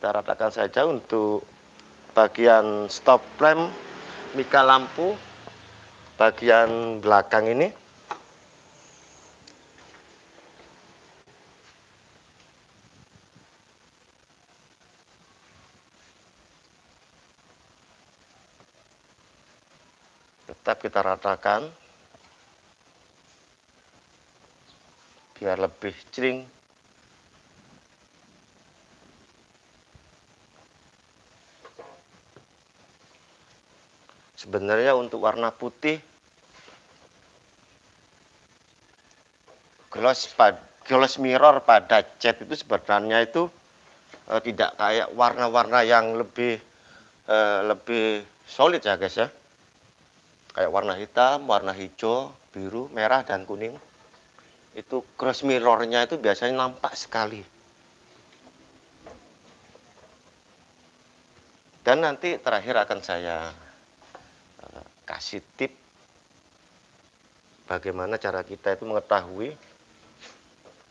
Kita ratakan saja untuk bagian stop lamp, mika lampu bagian belakang ini. Tetap kita ratakan biar lebih cering. Sebenarnya untuk warna putih gloss mirror pada cat itu sebenarnya itu tidak kayak warna-warna yang lebih solid ya guys ya. Kayak warna hitam, warna hijau, biru, merah dan kuning. Itu gloss mirrornya itu biasanya nampak sekali. Dan nanti terakhir akan saya kasih tip bagaimana cara kita itu mengetahui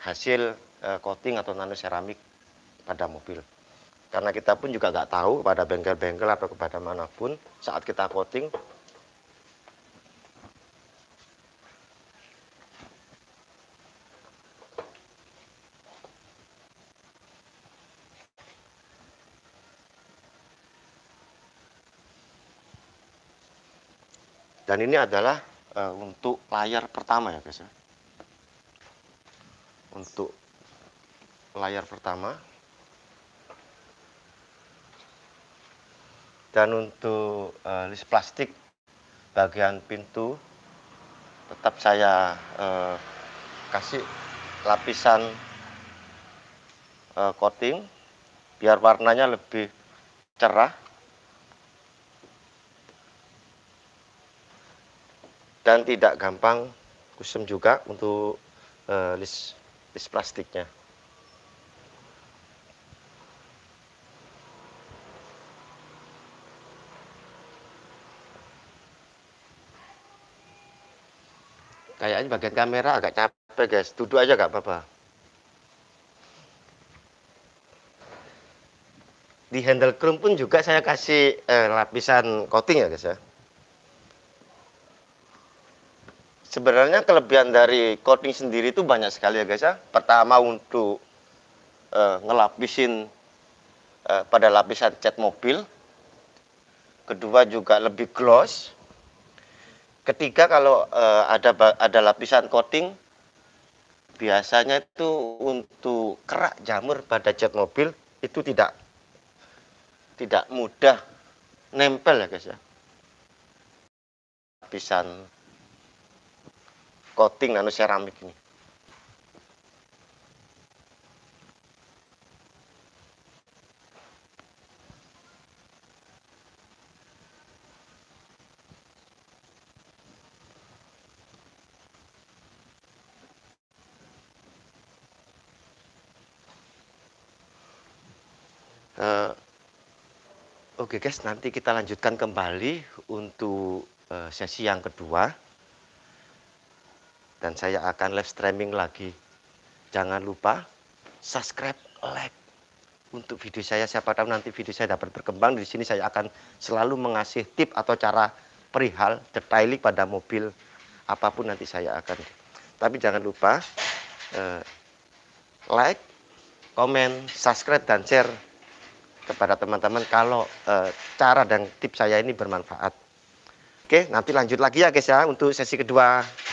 hasil coating atau nano ceramik pada mobil, karena kita pun juga nggak tahu kepada bengkel-bengkel atau kepada manapun saat kita coating. Dan ini adalah untuk layar pertama ya guys ya. Untuk layar pertama. Dan untuk list plastik bagian pintu tetap saya kasih lapisan coating biar warnanya lebih cerah. Dan tidak gampang kusam juga untuk list plastiknya. Kayaknya bagian kamera agak capek guys, duduk aja gak apa-apa. Di handle chrome pun juga saya kasih lapisan coating ya guys ya. Sebenarnya kelebihan dari coating sendiri itu banyak sekali ya guys ya. Pertama untuk ngelapisin pada lapisan cat mobil. Kedua juga lebih gloss. Ketiga kalau ada lapisan coating biasanya itu untuk kerak jamur pada cat mobil itu tidak mudah nempel ya guys ya. Lapisan coating nano ceramik ini. Oke guys, nanti kita lanjutkan kembali untuk sesi yang kedua. Dan saya akan live streaming lagi. Jangan lupa subscribe, like untuk video saya. Siapa tahu nanti video saya dapat berkembang. Di sini saya akan selalu mengasih tip atau cara perihal detailing pada mobil apapun nanti saya akan. Tapi jangan lupa like, komen, subscribe dan share kepada teman-teman kalau cara dan tip saya ini bermanfaat. Oke, nanti lanjut lagi ya guys ya untuk sesi kedua.